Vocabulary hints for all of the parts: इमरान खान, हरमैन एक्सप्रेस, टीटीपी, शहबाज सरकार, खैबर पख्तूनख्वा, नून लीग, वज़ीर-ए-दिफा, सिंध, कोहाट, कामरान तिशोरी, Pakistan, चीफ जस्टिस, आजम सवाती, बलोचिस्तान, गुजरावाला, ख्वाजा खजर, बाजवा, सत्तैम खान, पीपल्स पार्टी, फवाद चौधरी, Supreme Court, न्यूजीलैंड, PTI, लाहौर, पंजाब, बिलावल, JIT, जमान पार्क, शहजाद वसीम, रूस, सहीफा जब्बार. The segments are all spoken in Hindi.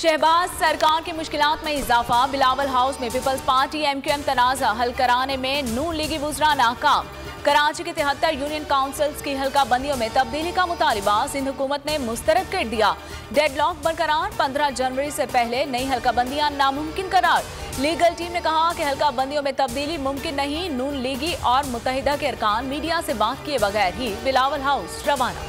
शहबाज सरकार की मुश्किलात में इजाफा, बिलावल हाउस में पीपल्स पार्टी MQM तनाज़ा हल कराने में नून लीगी वुज़रा नाकाम। कराची के 73 यूनियन काउंसिल्स की हल्का बंदियों में तब्दीली का मुतालिबा सिंध हुकूमत ने मुस्तरद कर दिया। डेडलॉक बरकरार, 15 जनवरी से पहले नई हल्का बंदियाँ नामुमकिन करार। लीगल टीम ने कहा कि हल्का बंदियों में तब्दीली मुमकिन नहीं। नून लीगी और मुतहिदा के अरकान मीडिया से बात किए बगैर ही बिलावल हाउस रवाना।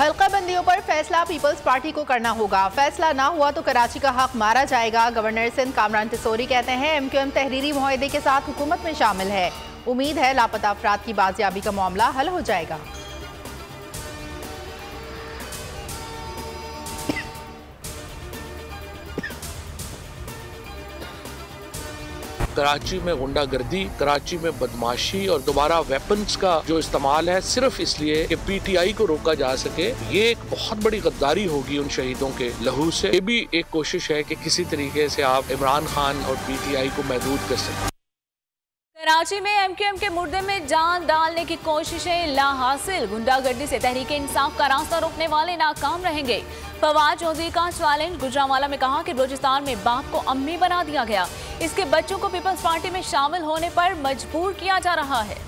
हल्का बंदियों पर फैसला पीपल्स पार्टी को करना होगा, फैसला ना हुआ तो कराची का हक मारा जाएगा। गवर्नर सिंध कामरान तिशोरी कहते हैं MQM तहरीरी मुआहदे के साथ हुकूमत में शामिल है। उम्मीद है लापता अफराद की बाजियाबी का मामला हल हो जाएगा। कराची में गुंडागर्दी, कराची में बदमाशी और दोबारा वेपन्स का जो इस्तेमाल है सिर्फ इसलिए कि PTI को रोका जा सके, ये एक बहुत बड़ी गद्दारी होगी उन शहीदों के लहू से। ये भी एक कोशिश है कि किसी तरीके से आप इमरान खान और PTI को महदूद कर सकें। कराची में MQM के मुर्दे में जान डालने की कोशिशें लाहासिल, गुंडागर्दी से तहरीक इंसाफ का रास्ता रोकने वाले नाकाम रहेंगे। फवाद चौधरी का चैलेंज, गुजरावाला में कहा कि बलोचिस्तान में बाप को अम्मी बना दिया गया, इसके बच्चों को पीपल्स पार्टी में शामिल होने पर मजबूर किया जा रहा है।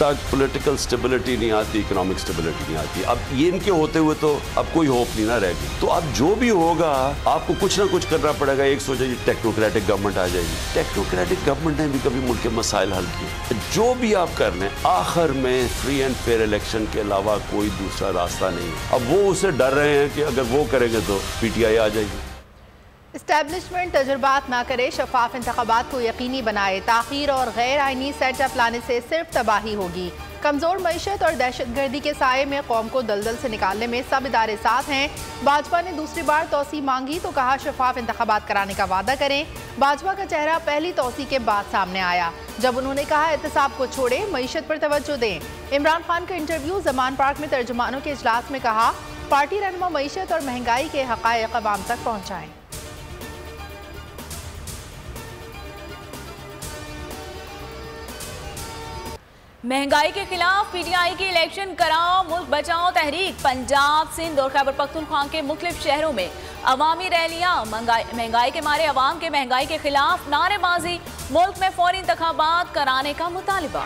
तक पॉलिटिकल स्टेबिलिटी नहीं आती, इकोनॉमिक स्टेबिलिटी नहीं आती। अब ये इनके होते हुए तो अब कोई होप नहीं ना रहेगी। तो अब जो भी होगा आपको कुछ ना कुछ करना पड़ेगा। एक सोचा टेक्नोक्रेटिक गवर्नमेंट आ जाएगी, टेक्नोक्रेटिक गवर्नमेंट ने भी कभी मुल्क के मसाइल हल किए। जो भी आप कर रहे हैं आखिर में फ्री एंड फेयर इलेक्शन के अलावा कोई दूसरा रास्ता नहीं है। अब वो उससे डर रहे हैं कि अगर वो करेंगे तो PTI आ जाएगी। इस्टेब्लिशमेंट तजुर्बात ना करे, शफाफ इंतखाबात को यकीनी बनाए। ताखीर और गैर आइनी सेटअप लाने से सिर्फ तबाही होगी। कमज़ोर मईशत और दहशतगर्दी के साये में कौम को दलदल से निकालने में सब इदारे साथ हैं। बाजवा ने दूसरी बार तोसी मांगी तो कहा शफाफ इंतखाबात कराने का वादा करें। बाजवा का चेहरा पहली तोसी के बाद सामने आया जब उन्होंने कहा एहतसाब को छोड़ें, मईशत पर तवज्जो दें। इमरान खान का इंटरव्यू, जमान पार्क में तर्जुमानों के इजलास में कहा पार्टी रहनुमा मईशत और महंगाई के हक़ाइक़ अवाम तक पहुँचाएँ। महंगाई के खिलाफ PTI की इलेक्शन कराओ मुल्क बचाओ तहरीक पंजाब, सिंध और खैबर पख्तूनख्वा के मुख्तलिफ शहरों में अवामी रैलियाँ। महंगाई के मारे अवाम के महंगाई के खिलाफ नारेबाजी, मुल्क में फौरी इंतखाबात कराने का मुतालबा।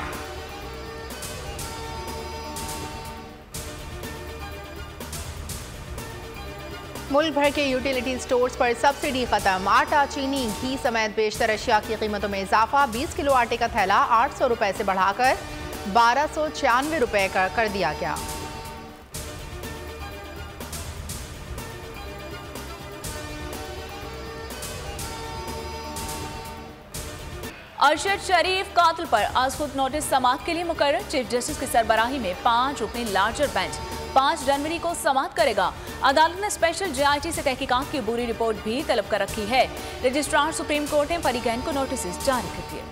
मुल्क भर के यूटिलिटी स्टोर्स पर सब्सिडी खत्म, आटा, चीनी, घी समेत बेशतर अशिया की कीमतों में इजाफा। 20 किलो आटे का थैला 800 रुपए से बढ़ाकर 1296 रुपए का कर दिया गया। अरशद शरीफ कातिल पर आज खुद नोटिस समाअत के लिए मुकर्रर, चीफ जस्टिस की सरबराही में 5 रुकनी लार्जर बेंच 5 जनवरी को समाअत करेगा। अदालत ने स्पेशल JIT से तहकीकात की पूरी रिपोर्ट भी तलब कर रखी है। रजिस्ट्रार सुप्रीम कोर्ट ने फरीकैन को नोटिस जारी कर दिए।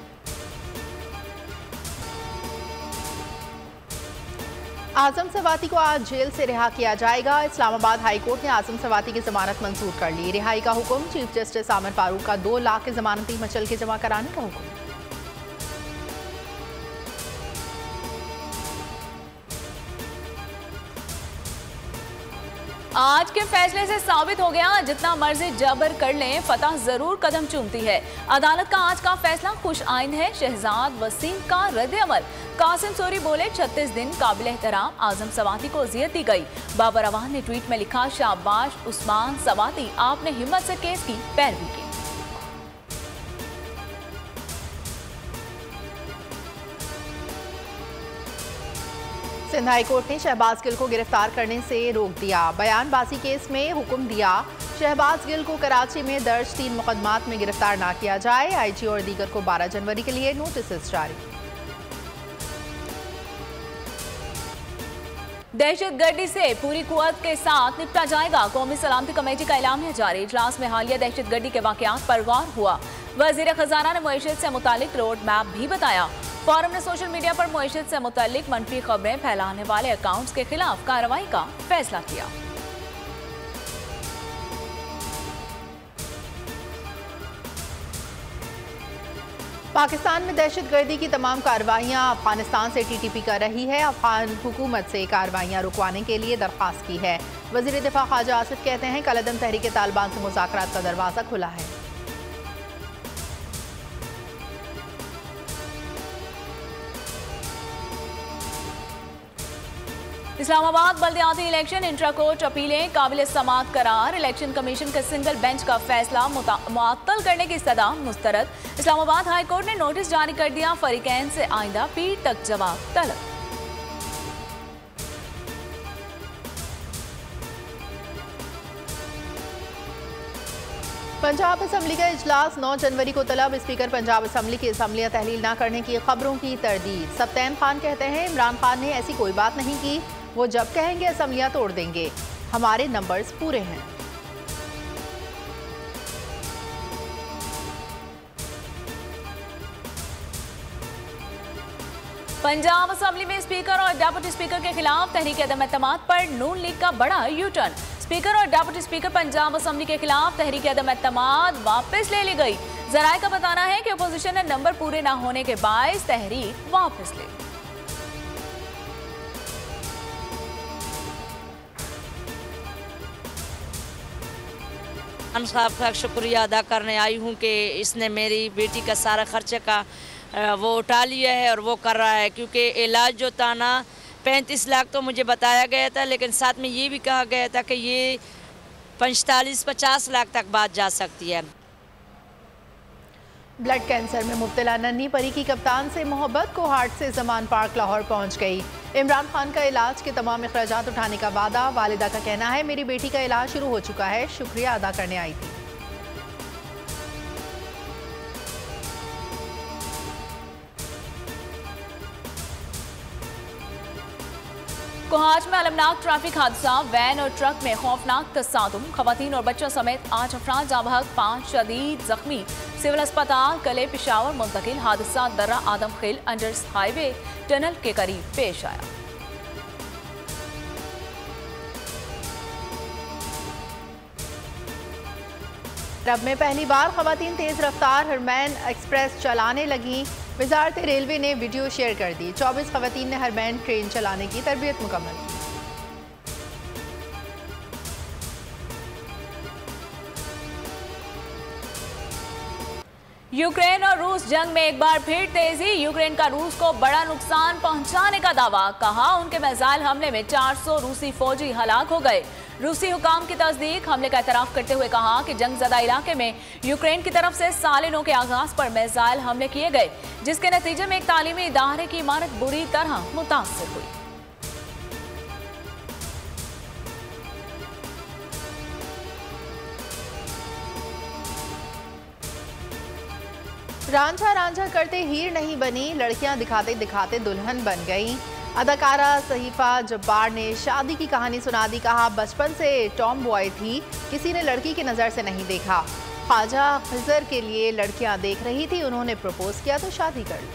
आजम सवाती को आज जेल से रिहा किया जाएगा। इस्लामाबाद हाई कोर्ट ने आजम सवाती की जमानत मंजूर कर ली। रिहाई का हुक्म, चीफ जस्टिस आमिर फारूक का 2 लाख के जमानती मचल के जमा कराने का हुक्म। आज के फैसले से साबित हो गया जितना मर्जी जबर कर लें फतह जरूर कदम चूमती है। अदालत का आज का फैसला खुश आइंद है। शहजाद वसीम का रद्द-ए-अमल, कासिम सोरी बोले 36 दिन काबिल एहतराम, आजम सवाती को अजियत दी गई। बाबर रवान ने ट्वीट में लिखा शाबाश उस्मान सवाती, आपने हिम्मत से केस की पैरवी की। सिंध हाई कोर्ट ने शहबाज गिल को गिरफ्तार करने से रोक दिया। बयानबाजी केस में हुक्म दिया शहबाज गिल को कराची में दर्ज 3 मुकदमात में गिरफ्तार ना किया जाए। IG और दीगर को 12 जनवरी के लिए नोटिस जारी। दहशतगर्दी से पूरी कुव्वत के साथ निपटा जाएगा, कौमी सलामती कमेटी का ऐलान है जारी। इजलास में हालिया दहशतगर्दी के वाकयात पर गौर हुआ। वजीर-ए-खजाना ने मईशत से मुतालिक रोड मैप भी बताया। फोरम ने सोशल मीडिया पर मईशत से मुतालिक मनफी खबरें फैलाने वाले अकाउंट्स के खिलाफ कार्रवाई का फैसला किया। पाकिस्तान में दहशत गर्दी की तमाम कार्रवाइयाँ अफगानिस्तान से टीटीपी कर रही है। अफगान हुकूमत से कार्रवाइयाँ रुकवाने के लिए दरख्वास्त की है। वज़ीर-ए-दिफा ख्वाजा आसिफ कहते हैं कल-ए-दम तहरीक तालिबान से मुज़ाकरात का दरवाज़ा खुला है। इस्लामाबाद बल्दियाती इलेक्शन इंट्रा कोर्ट अपीलें काबिल समाअत करार। इलेक्शन कमीशन के सिंगल बेंच का फैसला मुअत्तल करने की सदा मुस्तरद। इस्लामाबाद हाई कोर्ट ने नोटिस जारी कर दिया, फरीकैन से आइंदा पीर तक जवाब तलब। पंजाब असम्बली का इजलास 9 जनवरी को तलब। स्पीकर पंजाब असम्बली की असम्बलियाँ तहलील ना करने की खबरों की तरदीद। सत्तैम खान कहते हैं इमरान खान ने ऐसी कोई बात नहीं की, वो जब कहेंगे असम्बलियाँ तोड़ देंगे, हमारे नंबर्स पूरे हैं। पंजाब असम्बली में स्पीकर और डेप्यूटी स्पीकर के खिलाफ तहरीक अदम एतमाद पर नून लीग का बड़ा यू टर्न। स्पीकर और डेप्यूटी स्पीकर पंजाब असम्बली के खिलाफ तहरीक अदम एतमाद वापस ले ली गई। जराये का बताना है कि अपोजिशन ने नंबर पूरे ना होने के बायस तहरीक वापस ली। खान साहब का शुक्रिया अदा करने आई हूँ कि इसने मेरी बेटी का सारा खर्चे का वो उठा लिया है और वो कर रहा है, क्योंकि इलाज जो था ना 35 लाख तो मुझे बताया गया था, लेकिन साथ में ये भी कहा गया था कि ये 45-50 लाख तक बात जा सकती है। ब्लड कैंसर में मुब्तला नन्ही परी की कप्तान से मोहब्बत कोहाट से जमान पार्क लाहौर पहुंच गई। इमरान खान का इलाज के तमाम अखराजात उठाने का वादा। वालिदा का कहना है मेरी बेटी का इलाज शुरू हो चुका है, शुक्रिया अदा करने आई थी। कोहाट में अलमनाक ट्रैफिक हादसा, वैन और ट्रक में खौफनाक तसादुम, खवातीन और बच्चों समेत 8 अफराद जांबहक, 5 शदीद जख्मी। सिविल अस्पताल कले पिशावर मुंतकिल। हादसा दर्रा आदम खिल अंडर हाईवे टनल के करीब पेश आया। अरब में पहली बार खवातीन तेज रफ्तार हरमैन एक्सप्रेस चलाने लगी। वजारत रेलवे ने वीडियो शेयर कर दी। 24 खवातीन ने हरमैन ट्रेन चलाने की तरबियत मुकम्मल की। यूक्रेन और रूस जंग में एक बार फिर तेजी। यूक्रेन का रूस को बड़ा नुकसान पहुंचाने का दावा, कहा उनके मिसाइल हमले में 400 रूसी फौजी हलाक हो गए। रूसी हुकाम की तस्दीक, हमले का इतराफ करते हुए कहा कि जंग ज़दा इलाके में यूक्रेन की तरफ से साल-ए-9 के आगाज पर मिसाइल हमले किए गए, जिसके नतीजे में एक तालीमी इदारे की इमारत बुरी तरह मुतासर हुई। रांझा रांझा करते हीर नहीं बनी, लड़कियां दिखाते दिखाते दुल्हन बन गईं। अदाकारा सहीफा जब्बार ने शादी की कहानी सुना दी। कहा बचपन से टॉम बॉय थी, किसी ने लड़की की नज़र से नहीं देखा। ख्वाजा खजर के लिए लड़कियां देख रही थी, उन्होंने प्रपोज किया तो शादी कर ली।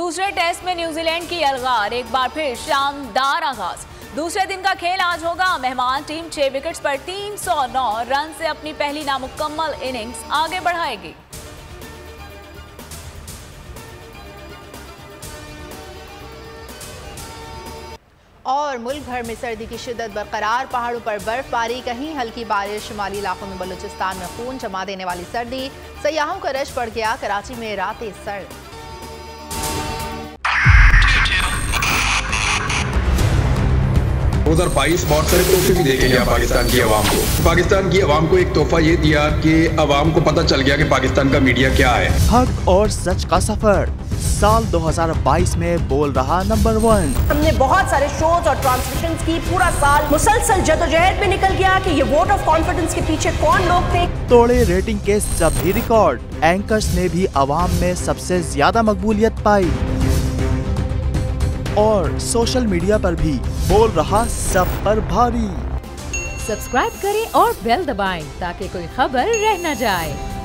दूसरे टेस्ट में न्यूजीलैंड की यलगार, एक बार फिर शानदार आगाज। दूसरे दिन का खेल आज होगा। मेहमान टीम 6 विकेट्स पर 309 रन से अपनी पहली नामुकम्मल इनिंग्स आगे बढ़ाएगी। और मुल्क भर में सर्दी की शिद्दत बरकरार, पहाड़ों पर बर्फबारी, कहीं हल्की बारिश। शुमाली इलाकों में बलोचिस्तान में खून जमा देने वाली सर्दी, सयाहों का रश बढ़ गया। कराची में रातें सर्द। $2022 बहुत सारे तोहफे भी देखे गया पाकिस्तान की आवाम को। पाकिस्तान की आवाम को एक तोहफा ये दिया कि आवाम को पता चल गया कि पाकिस्तान का मीडिया क्या है। हक और सच का सफर साल 2022 में बोल रहा नंबर 1। हमने बहुत सारे शोज और ट्रांसमिशन की पूरा साल मुसलसल जदोजहद में निकल गया कि ये वोट ऑफ कॉन्फिडेंस के पीछे कौन लोग थे। तोड़े रेटिंग के सभी रिकॉर्ड। एंकर्स ने भी आवाम में सबसे ज्यादा मकबूलियत पाई और सोशल मीडिया पर भी बोल रहा सब पर भारी। सब्सक्राइब करें और बेल दबाएं ताकि कोई खबर रह न जाए।